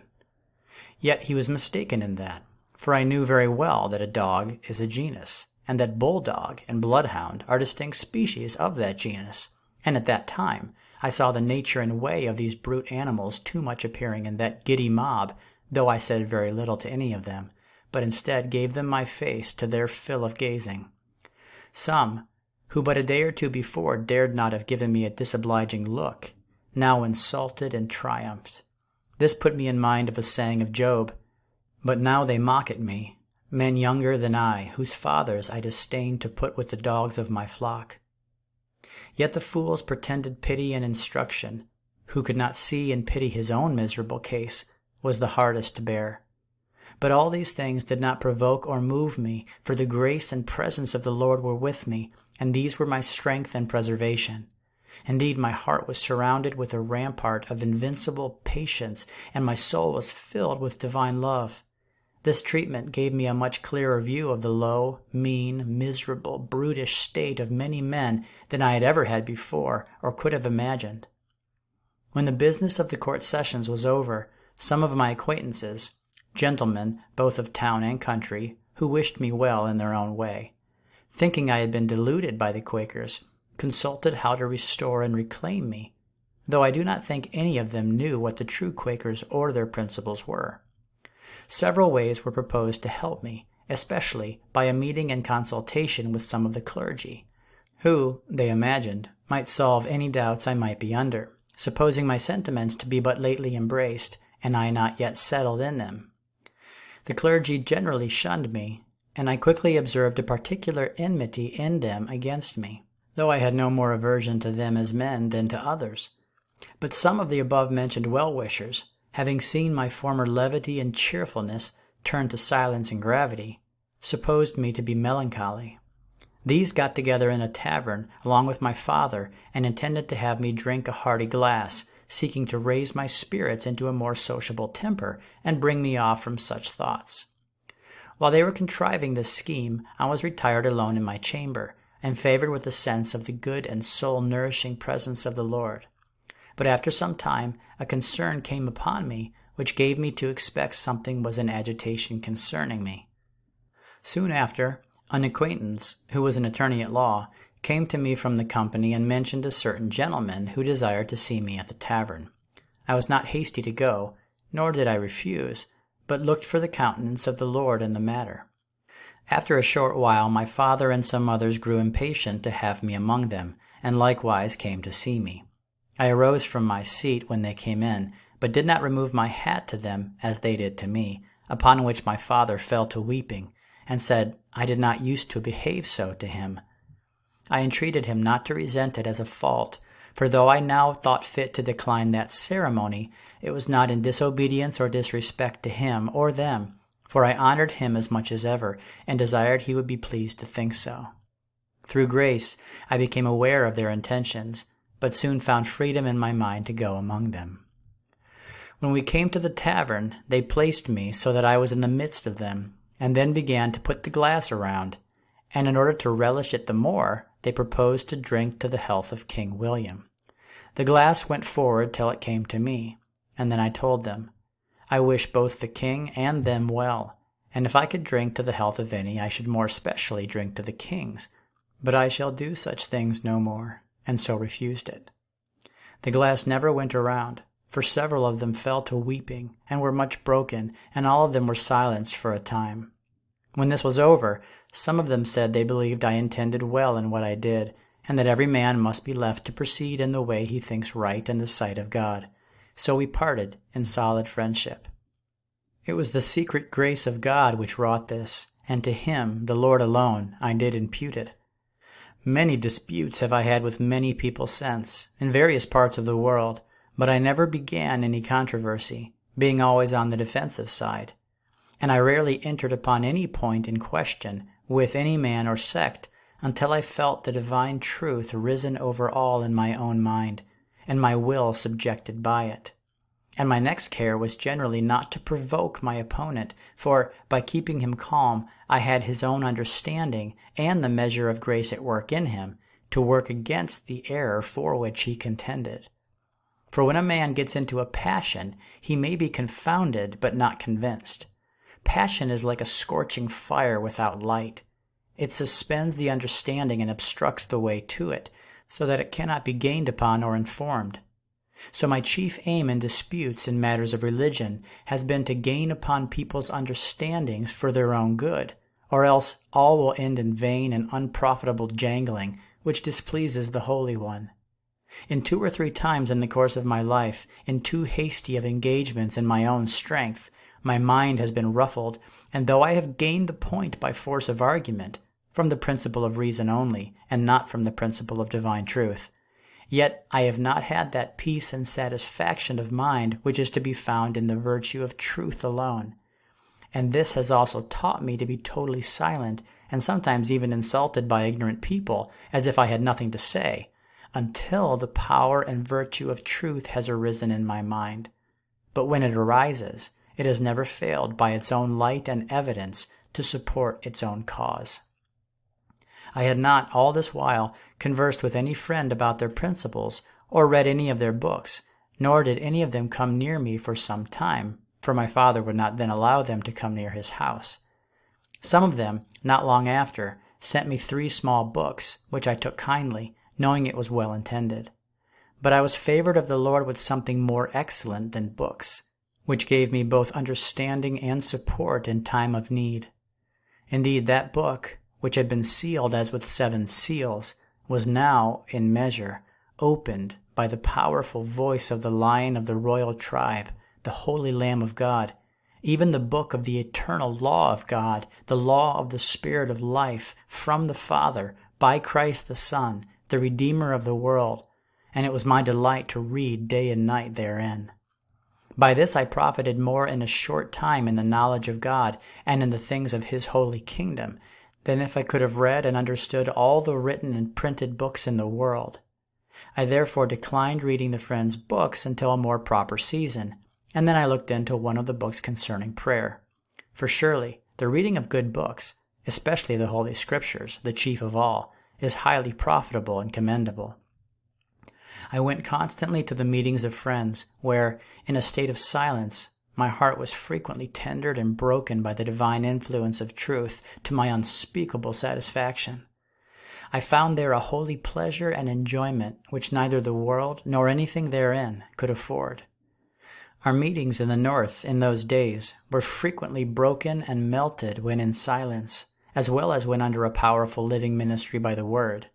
Yet he was mistaken in that, for I knew very well that a dog is a genus, and that bulldog and bloodhound are distinct species of that genus, and at that time I saw the nature and way of these brute animals too much appearing in that giddy mob, though I said very little to any of them, but instead gave them my face to their fill of gazing. Some, who but a day or two before dared not have given me a disobliging look, now insulted and triumphed. This put me in mind of a saying of Job, "But now they mock at me, men younger than I, whose fathers I disdained to put with the dogs of my flock." Yet the fools pretended pity and instruction. Who could not see and pity his own miserable case was the hardest to bear. But all these things did not provoke or move me, for the grace and presence of the Lord were with me, and these were my strength and preservation. Indeed, my heart was surrounded with a rampart of invincible patience, and my soul was filled with divine love. This treatment gave me a much clearer view of the low, mean, miserable, brutish state of many men than I had ever had before or could have imagined. When the business of the court sessions was over, some of my acquaintances, gentlemen both of town and country, who wished me well in their own way, thinking I had been deluded by the Quakers, consulted how to restore and reclaim me, though I do not think any of them knew what the true Quakers or their principles were. Several ways were proposed to help me, especially by a meeting and consultation with some of the clergy, who, they imagined, might solve any doubts I might be under, supposing my sentiments to be but lately embraced, and I not yet settled in them. The clergy generally shunned me, and I quickly observed a particular enmity in them against me, though I had no more aversion to them as men than to others. But some of the above-mentioned well-wishers, having seen my former levity and cheerfulness turn to silence and gravity, supposed me to be melancholy. These got together in a tavern along with my father, and intended to have me drink a hearty glass, seeking to raise my spirits into a more sociable temper and bring me off from such thoughts. While they were contriving this scheme, I was retired alone in my chamber, and favored with a sense of the good and soul-nourishing presence of the Lord. But after some time a concern came upon me, which gave me to expect something was in agitation concerning me. Soon after, an acquaintance, who was an attorney at law, came to me from the company and mentioned a certain gentleman who desired to see me at the tavern. I was not hasty to go, nor did I refuse, but looked for the countenance of the Lord in the matter. After a short while my father and some others grew impatient to have me among them, and likewise came to see me. I arose from my seat when they came in, but did not remove my hat to them as they did to me, upon which my father fell to weeping, and said I did not use to behave so to him. I entreated him not to resent it as a fault, for though I now thought fit to decline that ceremony, it was not in disobedience or disrespect to him or them, for I honored him as much as ever, and desired he would be pleased to think so. Through grace I became aware of their intentions, but soon found freedom in my mind to go among them. When we came to the tavern, they placed me so that I was in the midst of them, and then began to put the glass around, and in order to relish it the more, they proposed to drink to the health of King William. The glass went forward till it came to me, and then I told them, I wish both the king and them well, and if I could drink to the health of any, I should more especially drink to the king's, but I shall do such things no more, and so refused it. The glass never went around, for several of them fell to weeping, and were much broken, and all of them were silenced for a time. When this was over, some of them said they believed I intended well in what I did, and that every man must be left to proceed in the way he thinks right in the sight of God. So we parted in solid friendship. It was the secret grace of God which wrought this, and to Him, the Lord alone, I did impute it. Many disputes have I had with many people since, in various parts of the world, but I never began any controversy, being always on the defensive side, and I rarely entered upon any point in question with any man or sect until I felt the divine truth risen over all in my own mind, and my will subjected by it. And my next care was generally not to provoke my opponent, for by keeping him calm I had his own understanding and the measure of grace at work in him to work against the error for which he contended. For when a man gets into a passion, he may be confounded but not convinced. Passion is like a scorching fire without light. It suspends the understanding and obstructs the way to it, so that it cannot be gained upon or informed. So my chief aim in disputes in matters of religion has been to gain upon people's understandings for their own good, or else all will end in vain and unprofitable jangling, which displeases the Holy One. In 2 or 3 times in the course of my life, in too hasty of engagements in my own strength, my mind has been ruffled, and though I have gained the point by force of argument, from the principle of reason only, and not from the principle of divine truth, yet I have not had that peace and satisfaction of mind which is to be found in the virtue of truth alone. And this has also taught me to be totally silent, and sometimes even insulted by ignorant people, as if I had nothing to say, until the power and virtue of truth has arisen in my mind. But when it arises, it has never failed by its own light and evidence to support its own cause. I had not all this while conversed with any friend about their principles, or read any of their books, nor did any of them come near me for some time, for my father would not then allow them to come near his house. Some of them, not long after, sent me 3 small books, which I took kindly, knowing it was well intended. But I was favored of the Lord with something more excellent than books, which gave me both understanding and support in time of need. Indeed, that book, which had been sealed as with 7 seals, was now, in measure, opened by the powerful voice of the Lion of the royal tribe, the Holy Lamb of God, even the book of the eternal law of God, the law of the Spirit of life, from the Father, by Christ the Son, the Redeemer of the world, and it was my delight to read day and night therein. By this I profited more in a short time in the knowledge of God and in the things of His holy kingdom, than if I could have read and understood all the written and printed books in the world. I therefore declined reading the Friend's books until a more proper season, and then I looked into one of the books concerning prayer. For surely the reading of good books, especially the Holy Scriptures, the chief of all, is highly profitable and commendable. I went constantly to the meetings of Friends, where, in a state of silence, my heart was frequently tendered and broken by the divine influence of truth, to my unspeakable satisfaction. I found there a holy pleasure and enjoyment which neither the world nor anything therein could afford. Our meetings in the North in those days were frequently broken and melted when in silence, as well as when under a powerful living ministry by the Word.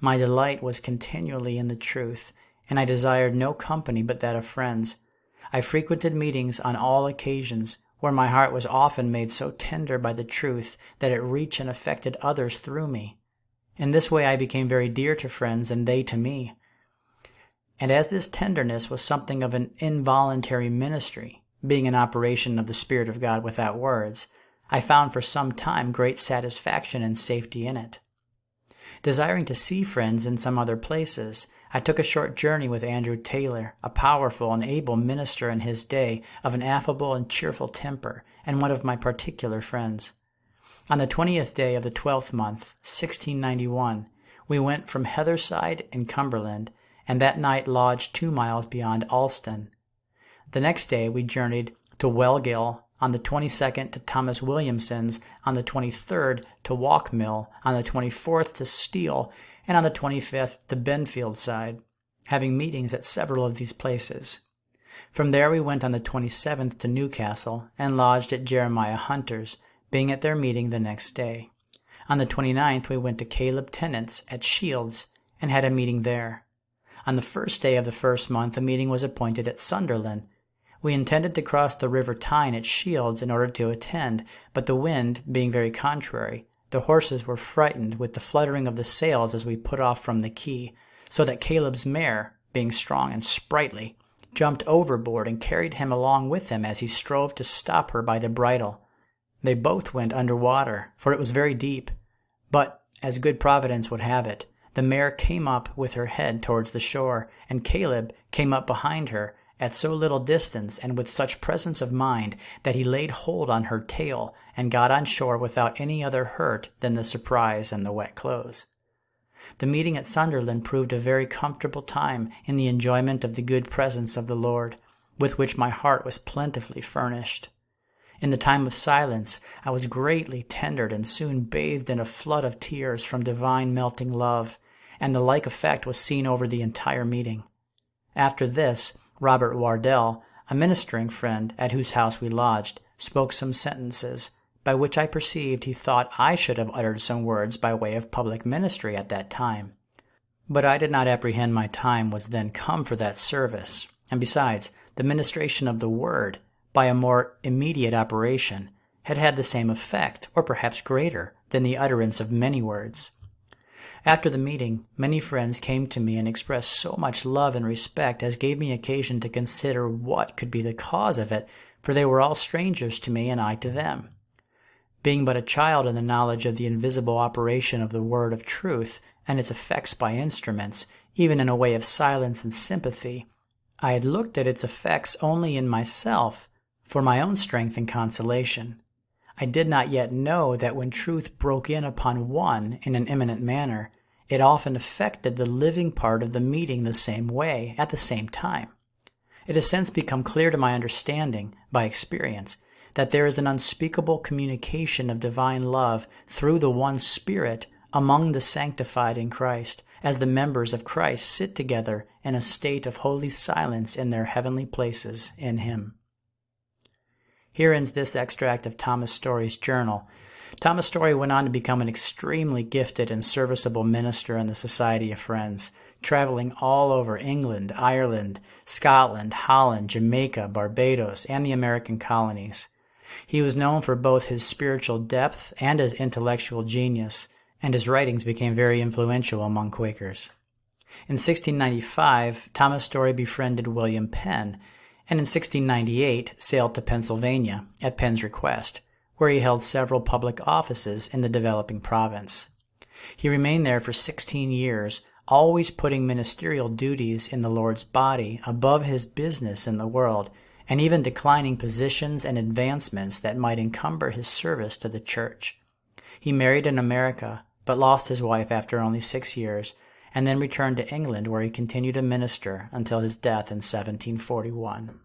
My delight was continually in the truth, and I desired no company but that of Friends. I frequented meetings on all occasions, where my heart was often made so tender by the truth that it reached and affected others through me. In this way I became very dear to Friends, and they to me. And as this tenderness was something of an involuntary ministry, being an operation of the Spirit of God without words, I found for some time great satisfaction and safety in it. Desiring to see Friends in some other places, I took a short journey with Andrew Taylor, a powerful and able minister in his day, of an affable and cheerful temper, and one of my particular friends. On the 20th day of the 12th month, 1691, we went from Heatherside in Cumberland, and that night lodged 2 miles beyond Alston. The next day we journeyed to Wellgill, on the 22nd to Thomas Williamson's, on the 23rd to Walkmill, on the 24th to Steele, and on the 25th to Benfieldside, having meetings at several of these places. From there we went on the 27th to Newcastle, and lodged at Jeremiah Hunter's, being at their meeting the next day. On the 29th we went to Caleb Tennant's at Shields, and had a meeting there. On the first day of the first month a meeting was appointed at Sunderland. We intended to cross the River Tyne at Shields in order to attend, but the wind being very contrary, the horses were frightened with the fluttering of the sails as we put off from the quay, so that Caleb's mare, being strong and sprightly, jumped overboard and carried him along with him as he strove to stop her by the bridle. They both went under water, for it was very deep, but, as good providence would have it, the mare came up with her head towards the shore, and Caleb came up behind her at so little distance and with such presence of mind that he laid hold on her tail and got on shore without any other hurt than the surprise and the wet clothes. The meeting at Sunderland proved a very comfortable time in the enjoyment of the good presence of the Lord, with which my heart was plentifully furnished. In the time of silence I was greatly tendered and soon bathed in a flood of tears from divine melting love, and the like effect was seen over the entire meeting. After this, Robert Wardell, a ministering friend at whose house we lodged, spoke some sentences, by which I perceived he thought I should have uttered some words by way of public ministry at that time. But I did not apprehend my time was then come for that service, and besides, the ministration of the word, by a more immediate operation, had had the same effect, or perhaps greater, than the utterance of many words. After the meeting, many friends came to me and expressed so much love and respect as gave me occasion to consider what could be the cause of it, for they were all strangers to me and I to them. Being but a child in the knowledge of the invisible operation of the word of truth and its effects by instruments, even in a way of silence and sympathy, I had looked at its effects only in myself, for my own strength and consolation. I did not yet know that when truth broke in upon one in an imminent manner, it often affected the living part of the meeting the same way, at the same time. It has since become clear to my understanding, by experience, that there is an unspeakable communication of divine love through the one Spirit among the sanctified in Christ, as the members of Christ sit together in a state of holy silence in their heavenly places in Him. Here ends this extract of Thomas Story's journal. Thomas Story went on to become an extremely gifted and serviceable minister in the Society of Friends, traveling all over England, Ireland, Scotland, Holland, Jamaica, Barbados, and the American colonies. He was known for both his spiritual depth and his intellectual genius, and his writings became very influential among Quakers. In 1695, Thomas Story befriended William Penn, and in 1698 sailed to Pennsylvania at Penn's request, where he held several public offices in the developing province. He remained there for 16 years, always putting ministerial duties in the Lord's body above his business in the world, and even declining positions and advancements that might encumber his service to the Church. He married in America, but lost his wife after only 6 years, and then returned to England, where he continued to minister until his death in 1741.